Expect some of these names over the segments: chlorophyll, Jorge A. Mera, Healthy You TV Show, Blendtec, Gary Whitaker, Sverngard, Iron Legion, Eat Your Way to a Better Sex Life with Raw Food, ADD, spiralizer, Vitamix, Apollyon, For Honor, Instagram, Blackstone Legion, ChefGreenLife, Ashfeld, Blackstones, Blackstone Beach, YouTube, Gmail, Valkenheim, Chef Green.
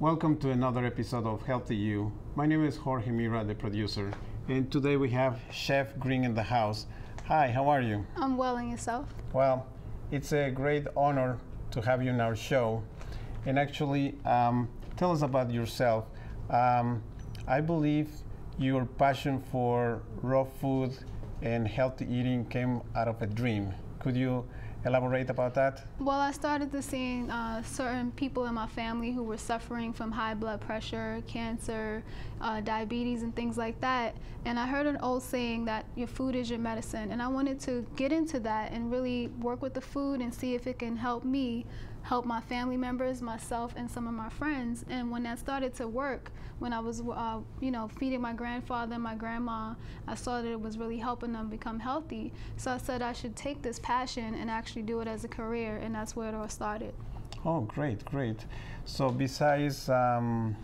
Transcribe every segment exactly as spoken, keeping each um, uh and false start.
Welcome to another episode of Healthy You. My name is Jorge Mera, the producer, and today we have Chef Green in the house. Hi, how are you? I'm well, and yourself? Well, it's a great honor to have you in our show. And actually, um, tell us about yourself. Um, I believe your passion for raw food and healthy eating came out of a dream. Could you elaborate about that? Well, I started to see uh, certain people in my family who were suffering from high blood pressure, cancer, uh, diabetes, and things like that. And I heard an old saying that your food is your medicine. And I wanted to get into that and really work with the food and see if it can help me help my family members, myself, and some of my friends. And when that started to work, when I was uh, you know, feeding my grandfather and my grandma, I saw that it was really helping them become healthy. So I said I should take this passion and actually do it as a career, and that's where it all started. Oh, great, great. So besides um,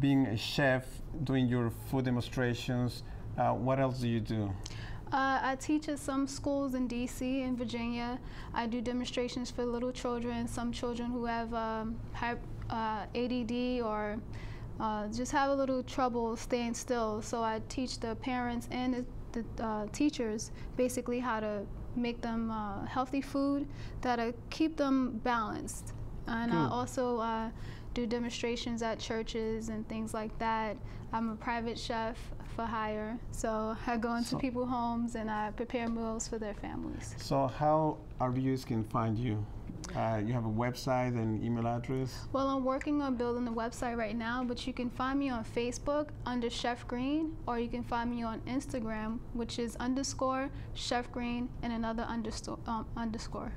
being a chef, doing your food demonstrations, uh, what else do you do? Uh, I teach at some schools in D C and Virginia. I do demonstrations for little children, some children who have um, uh, A D D or uh, just have a little trouble staying still. So I teach the parents and the, the uh, teachers basically how to make them uh, healthy food that'll keep them balanced. And mm. I also uh, do demonstrations at churches and things like that. I'm a private chef for hire, so I go into so people's homes and I prepare meals for their families. So how our viewers can find you? Uh, you have a website and email address? Well, I'm working on building the website right now, but you can find me on Facebook under Chef Green, or you can find me on Instagram, which is underscore Chef Green and another underscore. Um, underscore.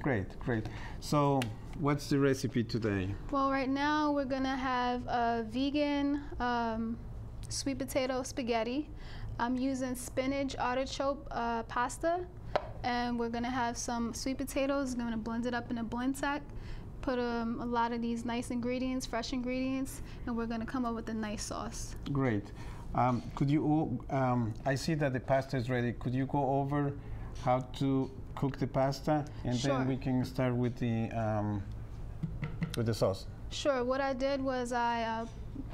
Great, great. So what's the recipe today? Well, right now we're gonna have a vegan um, sweet potato spaghetti. I'm using spinach artichoke uh, pasta, and we're gonna have some sweet potatoes. Gonna blend it up in a Blendtec. Put um, a lot of these nice ingredients, fresh ingredients, and we're gonna come up with a nice sauce. Great. Um, could you? Um, I see that the pasta is ready. Could you go over how to cook the pasta, and sure. Then we can start with the um, with the sauce. Sure. What I did was I uh,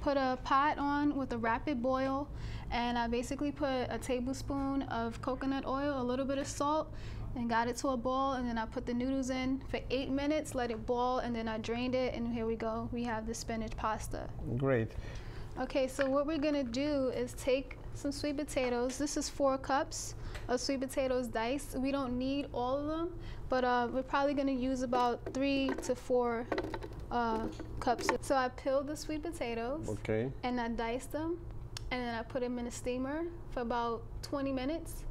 put a pot on with a rapid boil, and I basically put a tablespoon of coconut oil, a little bit of salt, and got it to a boil, and then I put the noodles in for eight minutes, let it boil, and then I drained it, and here we go. We have the spinach pasta. Great. Okay, so what we're gonna do is take some sweet potatoes. This is four cups of sweet potatoes diced. We don't need all of them, but uh, we're probably gonna use about three to four uh, cups. So I peeled the sweet potatoes, okay, and I diced them, and then I put them in a steamer for about twenty minutes,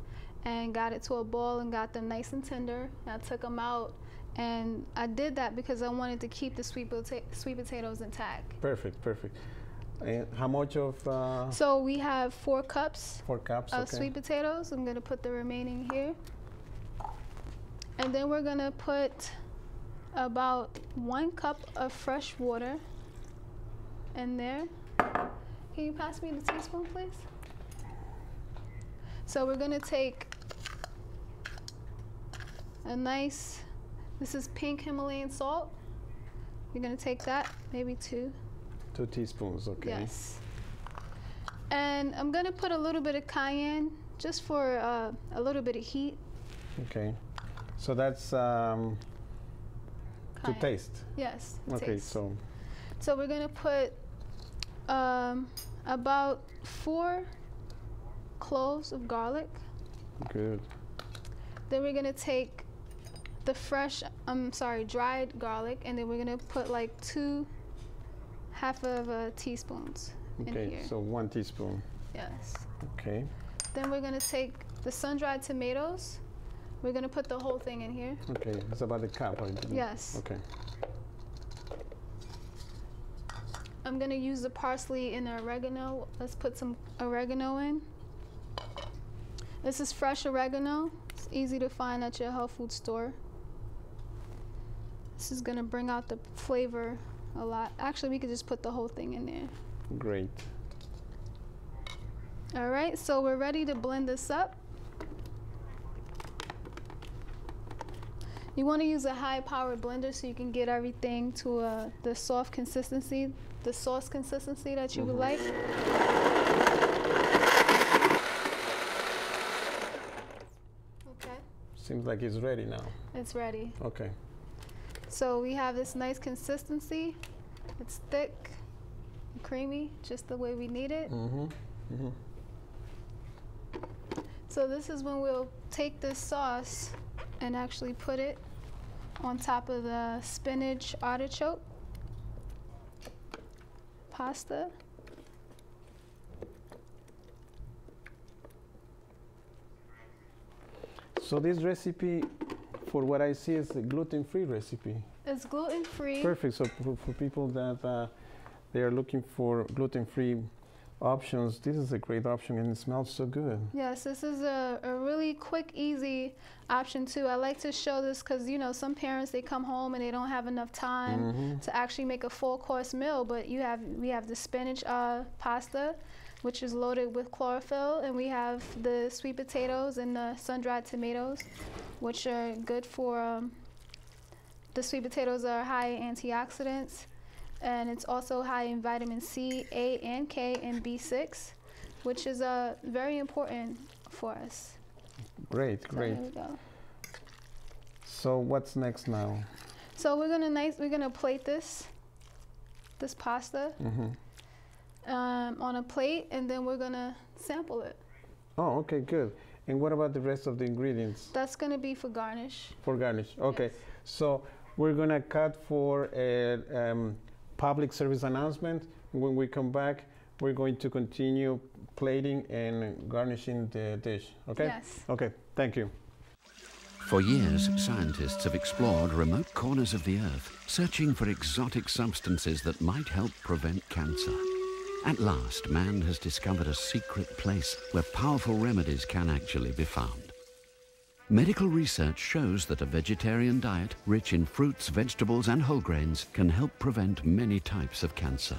and got it to a boil and got them nice and tender. And I took them out, and I did that because I wanted to keep the sweet, pota sweet potatoes intact. Perfect, perfect. And how much of? Uh, so we have four cups. Four cups of okay. sweet potatoes. I'm gonna put the remaining here, and then we're gonna put about one cup of fresh water in there. Can you pass me the teaspoon, please? So we're gonna take a nice. This is pink Himalayan salt. You're gonna take that, maybe two. Two teaspoons, okay. Yes. And I'm gonna put a little bit of cayenne just for uh, a little bit of heat. Okay. So that's um, to taste. Yes. Okay. Taste. So. So we're gonna put um, about four cloves of garlic. Good. Then we're gonna take the fresh, I'm sorry, dried garlic, and then we're gonna put like two. Half of a teaspoons in here. Okay, so one teaspoon. Yes. Okay. Then we're gonna take the sun-dried tomatoes. We're gonna put the whole thing in here. Okay, it's about a cup, I think. Yes. Okay. I'm gonna use the parsley and the oregano. Let's put some oregano in. This is fresh oregano. It's easy to find at your health food store. This is gonna bring out the flavor a lot. Actually, we could just put the whole thing in there. Great. All right, so we're ready to blend this up. You want to use a high powered blender so you can get everything to uh, the soft consistency, the sauce consistency that you mm-hmm. would like. Okay. Seems like it's ready now. It's ready. Okay. So we have this nice consistency. It's thick and creamy, just the way we need it. Mm-hmm. Mm-hmm. So this is when we'll take this sauce and actually put it on top of the spinach artichoke pasta. So this recipe, for what I see, is a gluten-free recipe. It's gluten-free. Perfect. So for people that uh, they are looking for gluten-free options, this is a great option, and it smells so good. Yes, this is a, a really quick, easy option too. I like to show this because, you know, some parents, they come home and they don't have enough time mm-hmm. to actually make a full course meal, but you have we have the spinach uh, pasta, which is loaded with chlorophyll, and we have the sweet potatoes and the sun-dried tomatoes, which are good for um, the sweet potatoes are high in antioxidants. And it's also high in vitamin C, A, and K, and B six, which is uh, very important for us. Great, so great. There we go. So what's next now? So we're gonna nice. We're gonna plate this, this pasta, mm-hmm. um, on a plate, and then we're gonna sample it. Oh, okay, good. And what about the rest of the ingredients? That's gonna be for garnish. For garnish. Okay. Yes. So we're gonna cut for a. Um, public service announcement. When we come back, we're going to continue plating and garnishing the dish, okay? Yes. Okay, thank you. For years, scientists have explored remote corners of the earth, searching for exotic substances that might help prevent cancer. At last, man has discovered a secret place where powerful remedies can actually be found. Medical research shows that a vegetarian diet rich in fruits, vegetables, and whole grains can help prevent many types of cancer.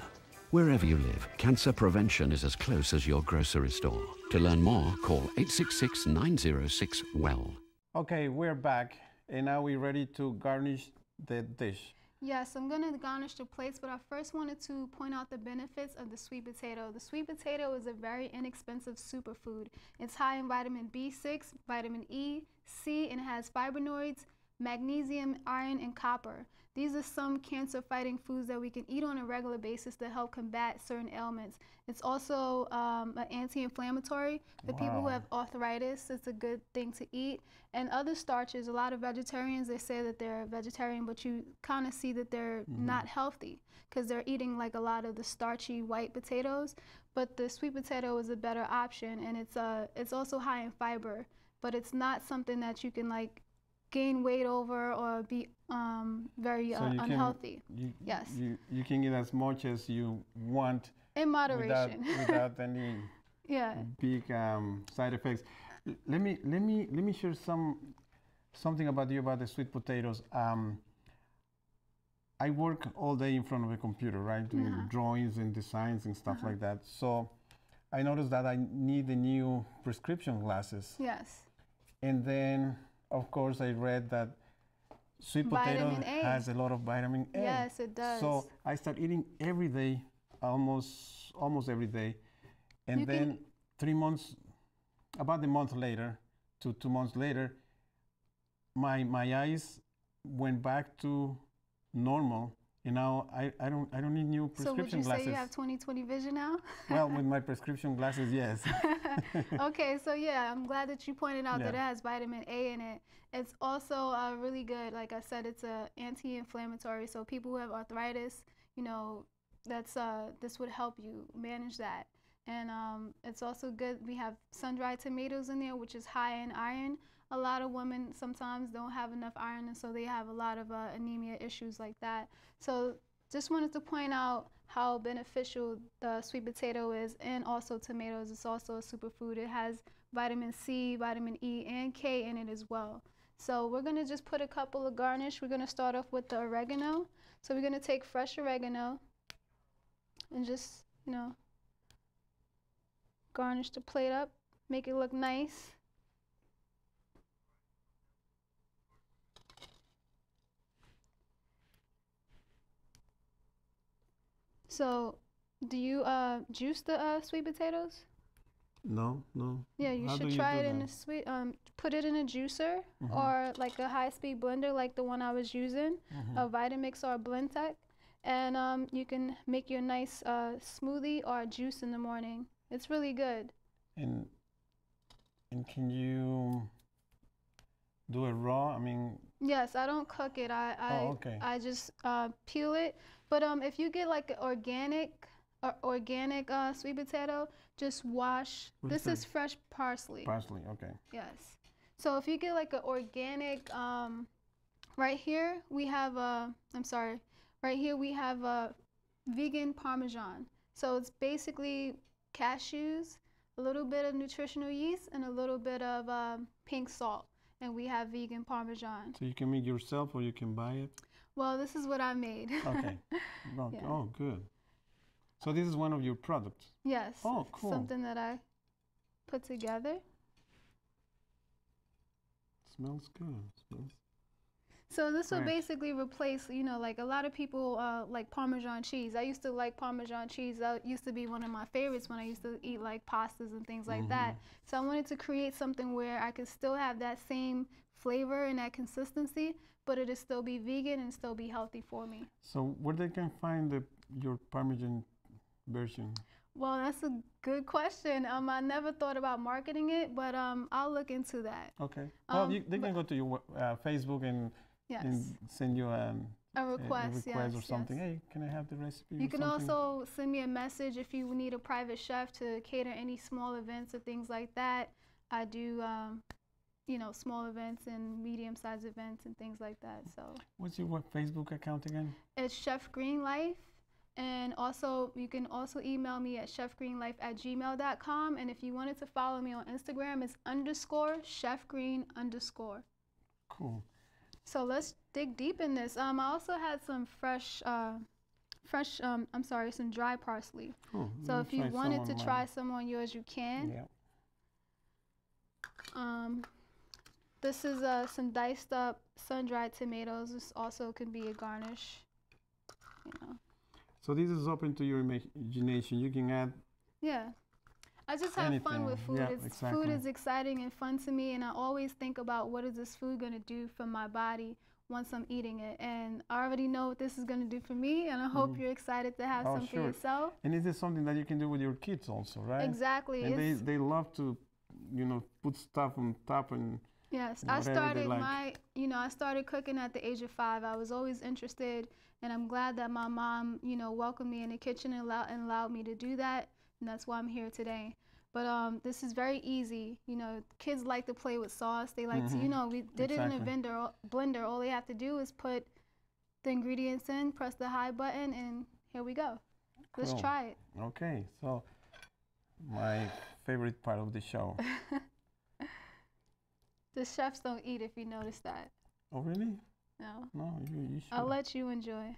Wherever you live, cancer prevention is as close as your grocery store. To learn more, call eight six six, nine oh six, W E L L. Okay, we're back, and now we're ready to garnish the dish. Yes, I'm going to garnish the plates, but I first wanted to point out the benefits of the sweet potato. The sweet potato is a very inexpensive superfood. It's high in vitamin B six, vitamin E, C, and it has fibrinoids, magnesium, iron, and copper. These are some cancer-fighting foods that we can eat on a regular basis to help combat certain ailments. It's also um, an anti-inflammatory. For wow. people who have arthritis, it's a good thing to eat. And other starches, a lot of vegetarians, they say that they're vegetarian, but you kind of see that they're mm-hmm. not healthy because they're eating like a lot of the starchy white potatoes. But the sweet potato is a better option, and it's, uh, it's also high in fiber, but it's not something that you can like gain weight over or be um, very so uh, you unhealthy. Can, you, yes. You, you can eat as much as you want. In moderation. Without, without any yeah. big um, side effects. L let me let me let me share some something about you about the sweet potatoes. Um, I work all day in front of a computer, right? Doing uh-huh. drawings and designs and stuff uh-huh. like that. So I noticed that I need the new prescription glasses. Yes. And then, of course, I read that sweet potato has a lot of vitamin A. Yes, it does. So I start eating every day, almost almost every day. And you then three months, about a month later to two months later, my my eyes went back to normal. And now I, I don't I don't need new prescription glasses. So would you say you have twenty twenty vision now? Well, with my prescription glasses, yes. Okay, so yeah, I'm glad that you pointed out yeah. that it has vitamin A in it. It's also uh, really good. Like I said, it's a anti-inflammatory. So people who have arthritis, you know, that's uh, this would help you manage that. And um, it's also good. We have sun-dried tomatoes in there, which is high in iron. A lot of women sometimes don't have enough iron, and so they have a lot of uh, anemia issues like that. So just wanted to point out how beneficial the sweet potato is, and also tomatoes. It's also a superfood. It has vitamin C, vitamin E, and K in it as well. So we're going to just put a couple of garnish. We're going to start off with the oregano. So we're going to take fresh oregano and just, you know, garnish the plate up, make it look nice. So, do you uh, juice the uh, sweet potatoes? No, no. Yeah, you How should try you it in that? a sweet. Um, put it in a juicer mm-hmm. or like a high-speed blender, like the one I was using, mm-hmm. a Vitamix or a Blendtec, and um, you can make your nice uh, smoothie or juice in the morning. It's really good. And and can you do it raw? I mean. Yes, I don't cook it. I I oh, okay. I just uh, peel it. But um, if you get like an organic. Or organic uh, sweet potato, just wash. What's this this is fresh parsley. Parsley, okay. Yes. So if you get like an organic, um, right here we have a, I'm sorry, right here we have a vegan Parmesan. So it's basically cashews, a little bit of nutritional yeast, and a little bit of um, pink salt. And we have vegan Parmesan. So you can make yourself or you can buy it? Well, this is what I made. Okay. Well, yeah. Oh, good. So this is one of your products? Yes. Oh, cool. Something that I put together. It smells good. It smells so this will basically replace, you know, like a lot of people uh, like Parmesan cheese. I used to like Parmesan cheese. That used to be one of my favorites when I used to eat like pastas and things like mm-hmm. that. So I wanted to create something where I could still have that same flavor and that consistency, but it'll still be vegan and still be healthy for me. So where they can find the, your Parmesan version? Well, that's a good question. Um, I never thought about marketing it, but um, I'll look into that. Okay. Well, um, you, they can go to your uh, Facebook and, yes. and send you um, a request, a request yes, or something. Yes. Hey, can I have the recipe? You can something? also send me a message if you need a private chef to cater any small events or things like that. I do, um, you know, small events and medium-sized events and things like that. So. What's your what, Facebook account again? It's Chef Green Life. And also, you can also email me at chef green life at gmail dot com. And if you wanted to follow me on Instagram, it's underscore chefgreen underscore. Cool. So let's dig deep in this. Um, I also had some fresh, uh, fresh. Um, I'm sorry, some dry parsley. Cool. So if you wanted to try some on yours, you can. Yeah. Um, this is uh, some diced up sun-dried tomatoes. This also can be a garnish. You know. So this is open to your imagination. You can add. Yeah, I just have anything. fun with food. Yeah, it's, exactly. Food is exciting and fun to me, and I always think about what is this food gonna do for my body once I'm eating it. And I already know what this is gonna do for me, and I hope mm. you're excited to have oh, some sure. for yourself. And this is something that you can do with your kids also, right? Exactly. And they they love to, you know, put stuff on top and. Yes, I started like. my, you know, I started cooking at the age of five. I was always interested, and I'm glad that my mom, you know, welcomed me in the kitchen and allowed, and allowed me to do that, and that's why I'm here today. But um, this is very easy. You know, kids like to play with sauce. They like mm-hmm. to, you know, we did exactly. it in a vendor, blender. All they have to do is put the ingredients in, press the high button, and here we go. Cool. Let's try it. Okay, so my favorite part of the show. The chefs don't eat if you notice that. Oh, really? No. No, you, you should. I'll let you enjoy.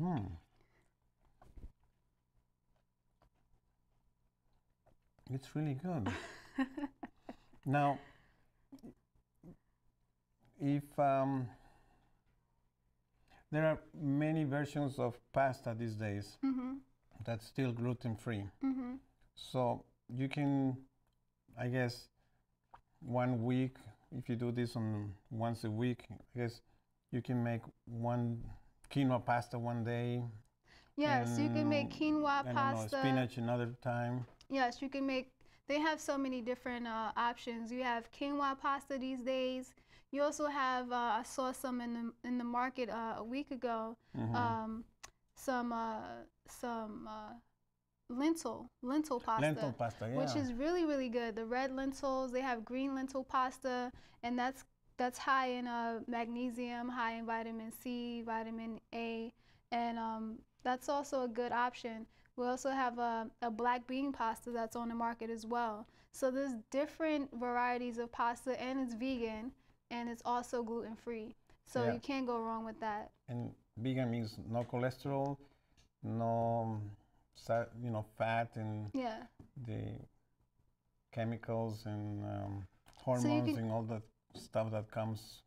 Mm. It's really good. Now, if um, there are many versions of pasta these days, mm-hmm. that's still gluten-free. Mm-hmm. So you can, I guess, one week, if you do this on once a week, I guess you can make one quinoa pasta one day. Yes, and, you can make quinoa I pasta. Know, spinach another time. Yes, you can make, they have so many different uh, options. You have quinoa pasta these days. You also have, uh, I saw some in the, in the market uh, a week ago, mm-hmm. um, some uh, some uh, lentil lentil pasta, lentil pasta yeah. which is really really good. The red lentils, they have green lentil pasta, and that's that's high in uh, magnesium, high in vitamin C, vitamin A, and um, that's also a good option. We also have a, a black bean pasta that's on the market as well. So there's different varieties of pasta, and it's vegan, and it's also gluten free. So yeah. you can't go wrong with that. And vegan means no cholesterol, no, you know, fat and yeah. the chemicals and um, hormones so can, and all that stuff that comes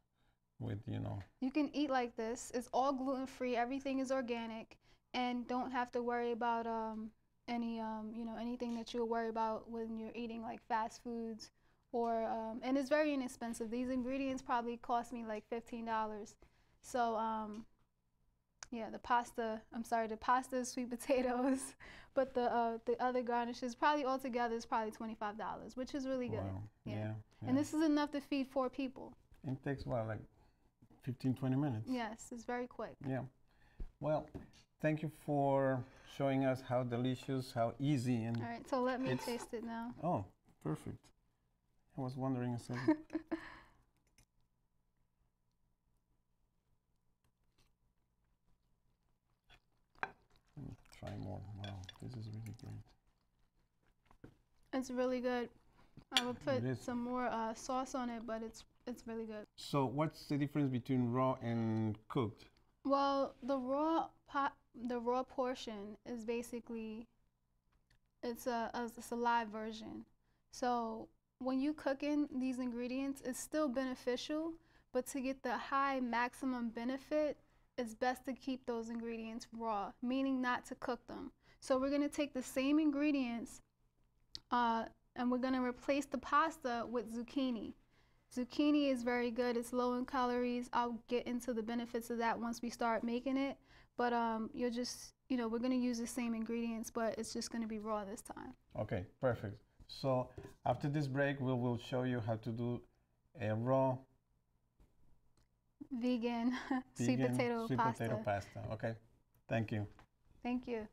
with, you know. You can eat like this. It's all gluten-free. Everything is organic, and don't have to worry about um, any, um, you know, anything that you'll worry about when you're eating like fast foods or, um, and it's very inexpensive. These ingredients probably cost me like fifteen dollars. So, um, yeah, the pasta, I'm sorry, the pasta, sweet potatoes, but the uh, the other garnishes, probably all together is probably twenty-five dollars, which is really good. Wow. Yeah. Yeah, yeah. And this is enough to feed four people. It takes, what, like fifteen, twenty minutes? Yes, it's very quick. Yeah. Well, thank you for showing us how delicious, how easy. And all right, so let me taste it now. Oh, perfect. I was wondering a second. Try more. Wow, this is really great. It's really good. I would put some more uh, sauce on it, but it's it's really good. So, what's the difference between raw and cooked? Well, the raw pot, the raw portion is basically it's a, a it's a live version. So, when you cooking these ingredients, it's still beneficial, but to get the high maximum benefit, it's best to keep those ingredients raw, meaning not to cook them. So we're gonna take the same ingredients uh, and we're gonna replace the pasta with zucchini. Zucchini is very good, it's low in calories. I'll get into the benefits of that once we start making it, but um, you're just, you know, we're gonna use the same ingredients, but it's just gonna be raw this time. Okay, perfect. So after this break, we will show you how to do a raw Vegan, vegan sweet potato sweet pasta. potato pasta. Okay, thank you. Thank you.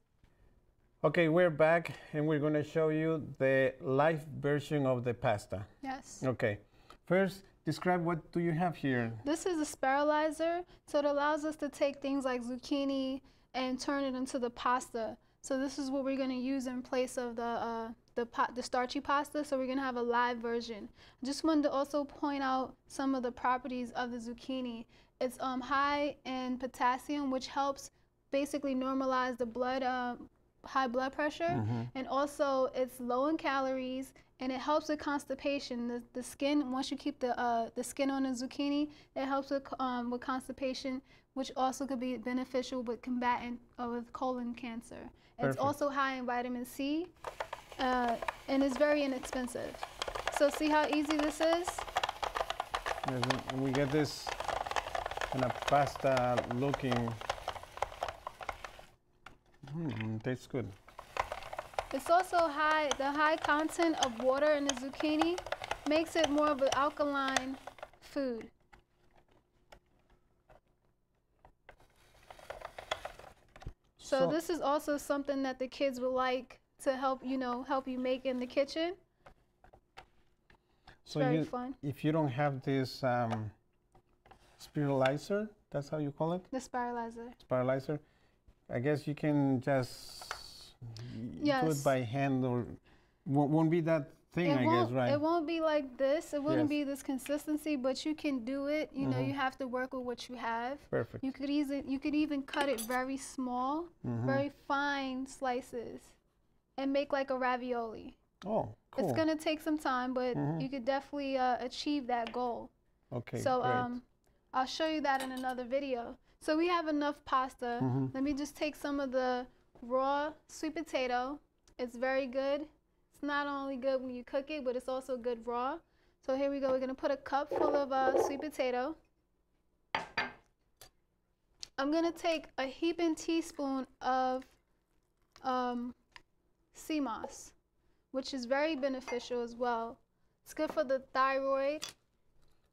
Okay, we're back and we're going to show you the live version of the pasta. Yes. Okay, first describe what do you have here. This is a spiralizer, so it allows us to take things like zucchini and turn it into the pasta. So this is what we're going to use in place of the uh, the, pot, the starchy pasta, so we're going to have a live version. Just wanted to also point out some of the properties of the zucchini. It's um, high in potassium, which helps basically normalize the blood, uh, high blood pressure, mm-hmm. and also it's low in calories, and it helps with constipation. The, the skin, once you keep the, uh, the skin on the zucchini, it helps with, um, with constipation, which also could be beneficial with combating uh, with colon cancer. Perfect. It's also high in vitamin C. Uh, and it's very inexpensive. So see how easy this is? Yes, we get this kind of pasta looking. Mm, tastes good. It's also high, the high content of water in the zucchini makes it more of an alkaline food. So, so this is also something that the kids would like to help, you know, help you make in the kitchen. So very you, fun. If you don't have this um, spiralizer, that's how you call it? The spiralizer. Spiralizer. I guess you can just yes. do it by hand, or won't be that thing, it I guess, right? It won't be like this. It wouldn't yes. be this consistency, but you can do it. You mm-hmm. know, you have to work with what you have. Perfect. You could, easy, you could even cut it very small, mm-hmm. very fine slices, and make like a ravioli. Oh, cool. It's gonna take some time, but mm-hmm. you could definitely uh, achieve that goal. Okay, so great. um, I'll show you that in another video. So we have enough pasta. Mm-hmm. Let me just take some of the raw sweet potato. It's very good. It's not only good when you cook it, but it's also good raw. So here we go, we're gonna put a cup full of uh, sweet potato. I'm gonna take a heaping teaspoon of um, sea moss, which is very beneficial as well. It's good for the thyroid.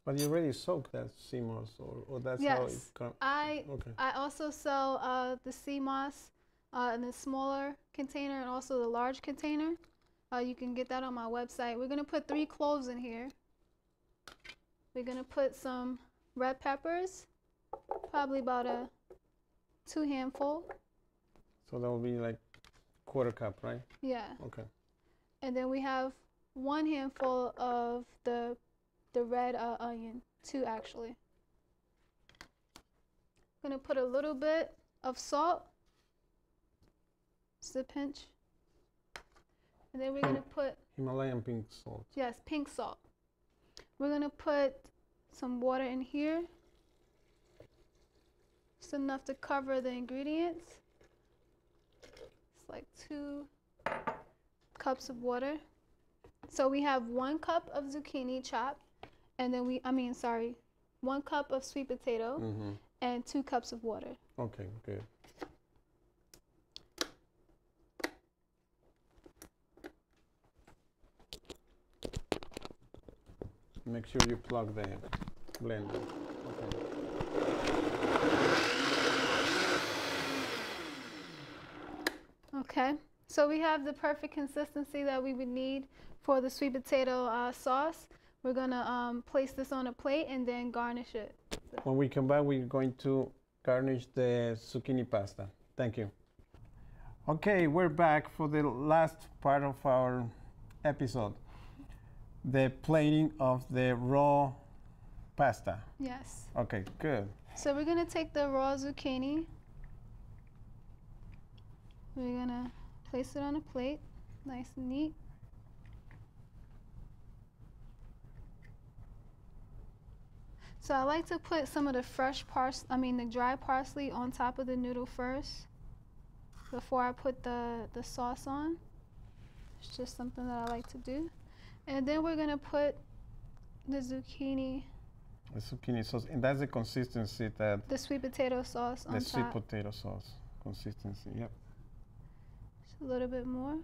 But you already soak that sea moss, or, or that's yes. how it comes? I, okay. I also sell uh, the sea moss uh, in the smaller container and also the large container. Uh, you can get that on my website. We're gonna put three cloves in here. We're gonna put some red peppers, probably about a two handful. So that will be like quarter cup, right? Yeah. Okay. And then we have one handful of the the red uh, onion, two actually. I'm gonna put a little bit of salt, just a pinch. And then we're gonna put Himalayan pink salt. Yes, pink salt. We're gonna put some water in here. just enough to cover the ingredients. It's like two cups of water. So we have one cup of zucchini chopped, and then we, I mean, sorry, one cup of sweet potato, mm-hmm. and two cups of water. Okay, good. Make sure you plug the blender. Okay. Okay, so we have the perfect consistency that we would need for the sweet potato uh, sauce. We're gonna um, place this on a plate and then garnish it. So. When we come back, we're going to garnish the zucchini pasta. Thank you. Okay, we're back for the last part of our episode. The plating of the raw pasta. Yes. Okay, good. So we're gonna take the raw zucchini. We're gonna place it on a plate, nice and neat. So I like to put some of the fresh parsley, I mean the dry parsley on top of the noodle first before I put the, the sauce on. It's just something that I like to do. And then we're gonna put the zucchini. The zucchini sauce, and that's the consistency that... The sweet potato sauce on top. The sweet potato sauce consistency, yep. Just a little bit more.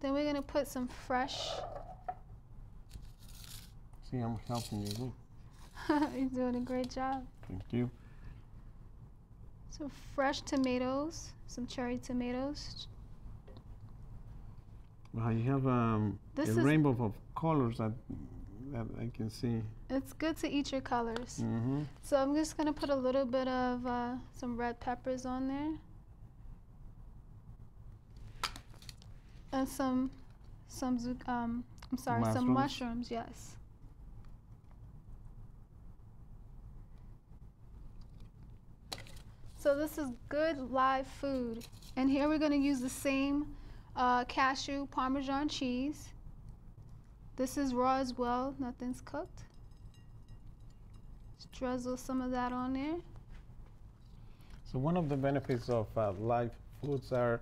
Then we're gonna put some fresh... See, I'm helping you. You're doing a great job. Thank you. Some fresh tomatoes, some cherry tomatoes. Wow, you have um, a rainbow of colors that, that I can see. It's good to eat your colors. Mm-hmm. So I'm just gonna put a little bit of uh, some red peppers on there. And some, some um, I'm sorry, mushrooms. some mushrooms, yes. So this is good live food. And here we're gonna use the same Uh, cashew Parmesan cheese. This is raw as well, nothing's cooked. Just drizzle some of that on there. So one of the benefits of uh, live foods are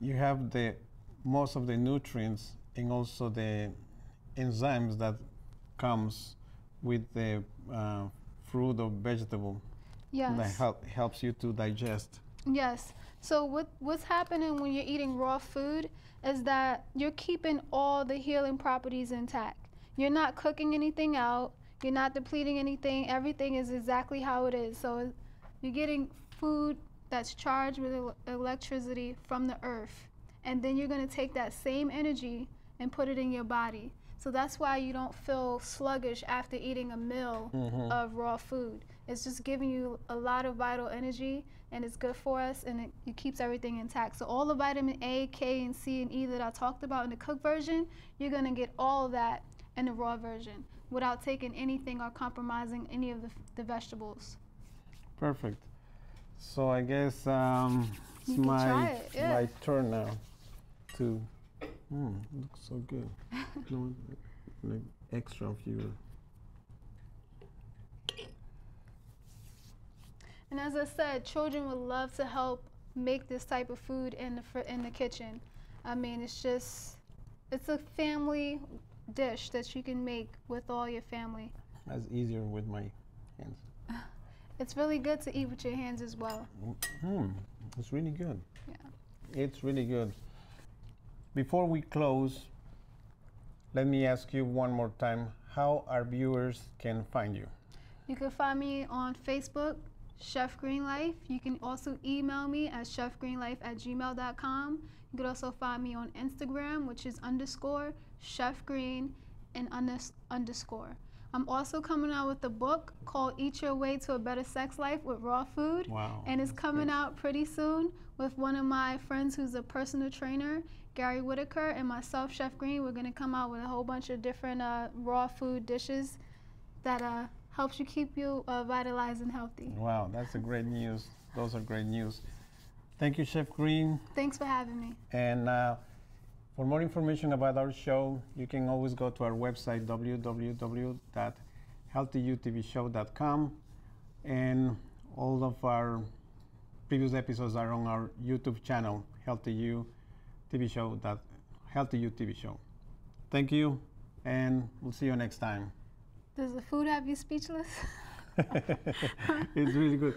you have the most of the nutrients and also the enzymes that comes with the uh, fruit or vegetable. Yes. That help, helps you to digest. Yes. So what, what's happening when you're eating raw food is that you're keeping all the healing properties intact. You're not cooking anything out. You're not depleting anything. Everything is exactly how it is. So you're getting food that's charged with el electricity from the earth. And then you're going to take that same energy and put it in your body. So that's why you don't feel sluggish after eating a meal mm-hmm. of raw food. It's just giving you a lot of vital energy, and it's good for us, and it, it keeps everything intact. So all the vitamin A, K, and C, and E that I talked about in the cooked version, you're gonna get all of that in the raw version without taking anything or compromising any of the, the vegetables. Perfect. So I guess um, it's my, it, yeah. my turn now to, mm, looks so good. No, like extra of you. And as I said, children would love to help make this type of food in the, fr in the kitchen. I mean, it's just, it's a family dish that you can make with all your family. That's easier with my hands. It's really good to eat with your hands as well. Mm-hmm. It's really good. Yeah. It's really good. Before we close, let me ask you one more time, how our viewers can find you? You can find me on Facebook, Chef Green Life. You can also email me at chef green life at gmail dot com. You can also find me on Instagram, which is underscore Chef Green and underscore. I'm also coming out with a book called Eat Your Way to a Better Sex Life with Raw Food. Wow. And it's coming That's out pretty soon with one of my friends who's a personal trainer, Gary Whitaker, and myself, Chef Green. We're going to come out with a whole bunch of different uh, raw food dishes that uh, helps you keep you uh, vitalized and healthy. Wow, that's a great news. Those are great news. Thank you, Chef Green. Thanks for having me. And uh, for more information about our show, you can always go to our website, w w w dot Healthy You T V Show dot com, and all of our previous episodes are on our YouTube channel, Healthy You T V Show. Thank you, and we'll see you next time. Does the food have you speechless? It's really good.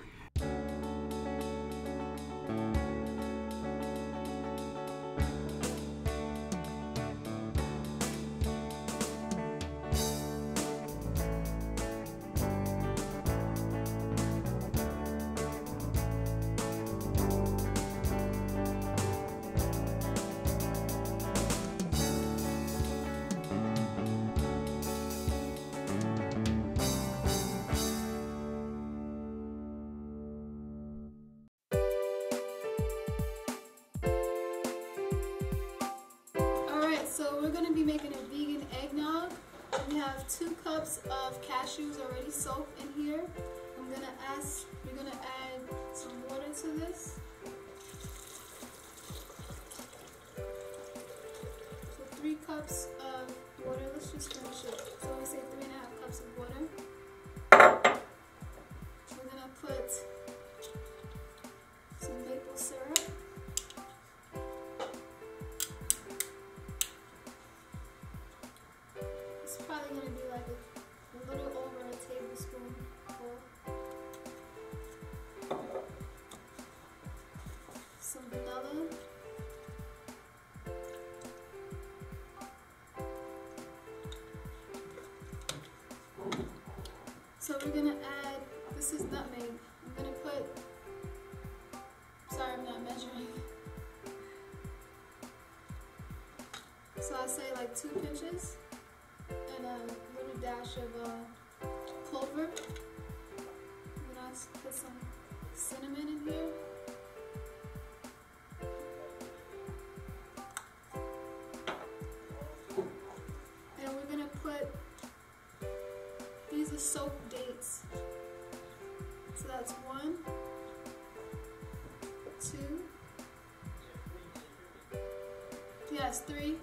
Making a vegan eggnog. We have two cups of cashews already soaked in here. I'm gonna ask, we're gonna add some water to this. So three cups of water. Let's just finish it. So we say three and a half cups of water. We're gonna put some maple syrup. It's probably going to be like a, a little over a tablespoon full. Some vanilla. So we're going to add, this is nutmeg. I'm going to put, sorry I'm not measuring. So I'll say like two pinches. And a little dash of uh, clover. I'm gonna put some cinnamon in here. And we're gonna put, these are soaked dates. So that's one, two, yes, three.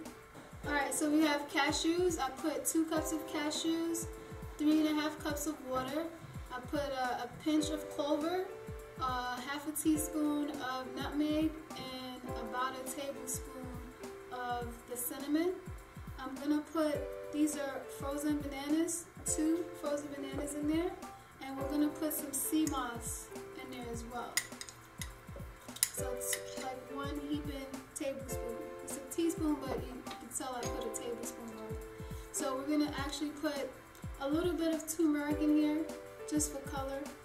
Alright, so we have cashews. I put two cups of cashews, three and a half cups of water. I put a, a pinch of clover, uh, half a teaspoon of nutmeg, and about a tablespoon of the cinnamon. I'm gonna put, these are frozen bananas, two frozen bananas in there, and we're gonna put some sea moss in there as well. So it's like one heaping tablespoon. It's a teaspoon, but you until I put a tablespoon on. So we're gonna actually put a little bit of turmeric in here, just for color.